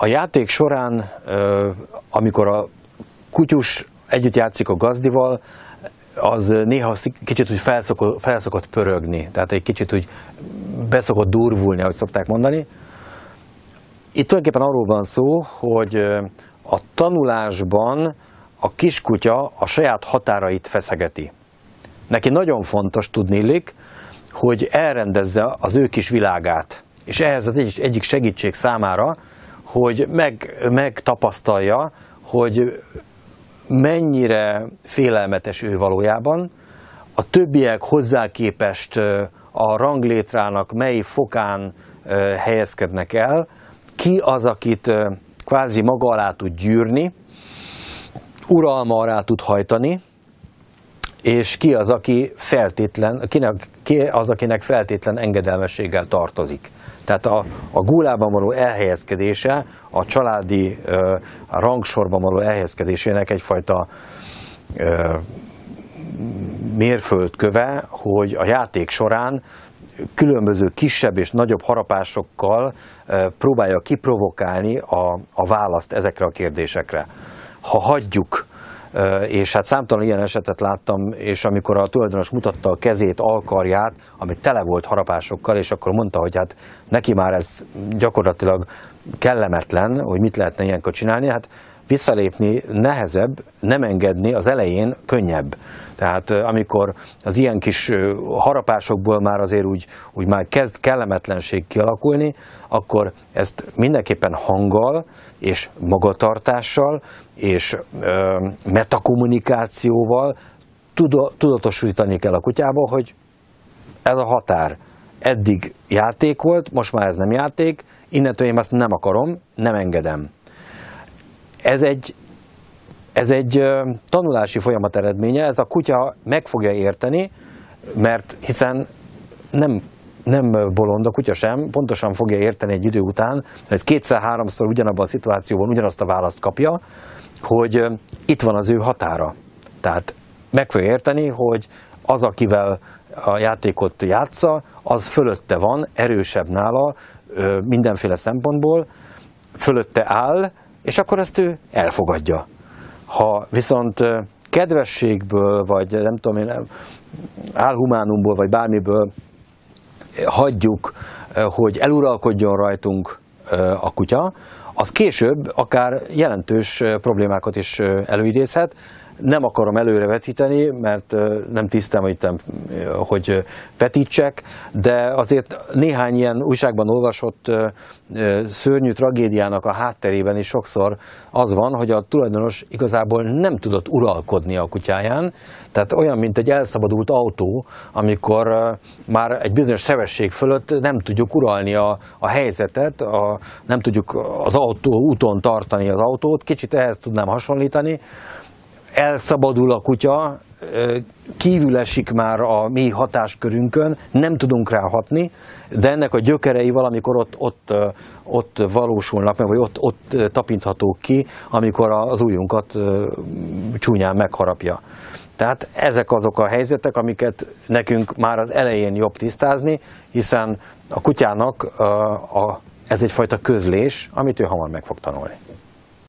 A játék során, amikor a kutyus együtt játszik a gazdival, az néha kicsit úgy felszokott pörögni, tehát egy kicsit úgy beszokott durvulni, ahogy szokták mondani. Itt tulajdonképpen arról van szó, hogy a tanulásban a kiskutya a saját határait feszegeti. Neki nagyon fontos tudniillik, hogy elrendezze az ő kis világát, és ehhez az egyik segítség számára, hogy megtapasztalja, hogy mennyire félelmetes ő valójában, a többiek hozzá képest a ranglétrának mely fokán helyezkednek el, ki az, akit kvázi maga alá tud gyűrni, uralma alá tud hajtani, és ki az, akinek feltétlen engedelmességgel tartozik. Tehát a gúlában való elhelyezkedése, a családi rangsorban való elhelyezkedésének egyfajta mérföldköve, hogy a játék során különböző kisebb és nagyobb harapásokkal próbálja kiprovokálni a választ ezekre a kérdésekre. Ha hagyjuk, és hát számtalan ilyen esetet láttam, és amikor a tulajdonos mutatta a kezét, alkarját, ami tele volt harapásokkal, és akkor mondta, hogy hát neki már ez gyakorlatilag kellemetlen, hogy mit lehetne ilyenkor csinálni, hát visszalépni nehezebb, nem engedni az elején könnyebb. Tehát amikor az ilyen kis harapásokból már azért úgy már kezd kellemetlenség kialakulni, akkor ezt mindenképpen hanggal és magatartással és metakommunikációval tudatosítani kell a kutyába, hogy ez a határ. Eddig játék volt, most már ez nem játék, innentől én ezt nem akarom, nem engedem. Ez egy tanulási folyamat eredménye, ez a kutya meg fogja érteni, mert hiszen nem bolond a kutya sem, pontosan fogja érteni egy idő után, ez kétszer-háromszor ugyanabban a szituációban ugyanazt a választ kapja, hogy itt van az ő határa. Tehát meg fogja érteni, hogy az, akivel a játékot játsza, az fölötte van, erősebb nála mindenféle szempontból, fölötte áll, és akkor ezt ő elfogadja. Ha viszont kedvességből, vagy nem tudom én, álhumánumból, vagy bármiből hagyjuk, hogy eluralkodjon rajtunk a kutya, az később akár jelentős problémákat is előidézhet. Nem akarom előrevetíteni, mert nem tisztem, hogy vetítsek, de azért néhány ilyen újságban olvasott szörnyű tragédiának a hátterében is sokszor az van, hogy a tulajdonos igazából nem tudott uralkodni a kutyáján, tehát olyan, mint egy elszabadult autó, amikor már egy bizonyos sebesség fölött nem tudjuk uralni a helyzetet, nem tudjuk az úton tartani az autót, kicsit ehhez tudnám hasonlítani. Elszabadul a kutya, kívül esik már a mi hatáskörünkön, nem tudunk rá hatni, de ennek a gyökerei valamikor ott valósulnak meg, vagy ott tapinthatók ki, amikor az ujjunkat csúnyán megharapja. Tehát ezek azok a helyzetek, amiket nekünk már az elején jobb tisztázni, hiszen a kutyának ez egyfajta közlés, amit ő hamar meg fog tanulni.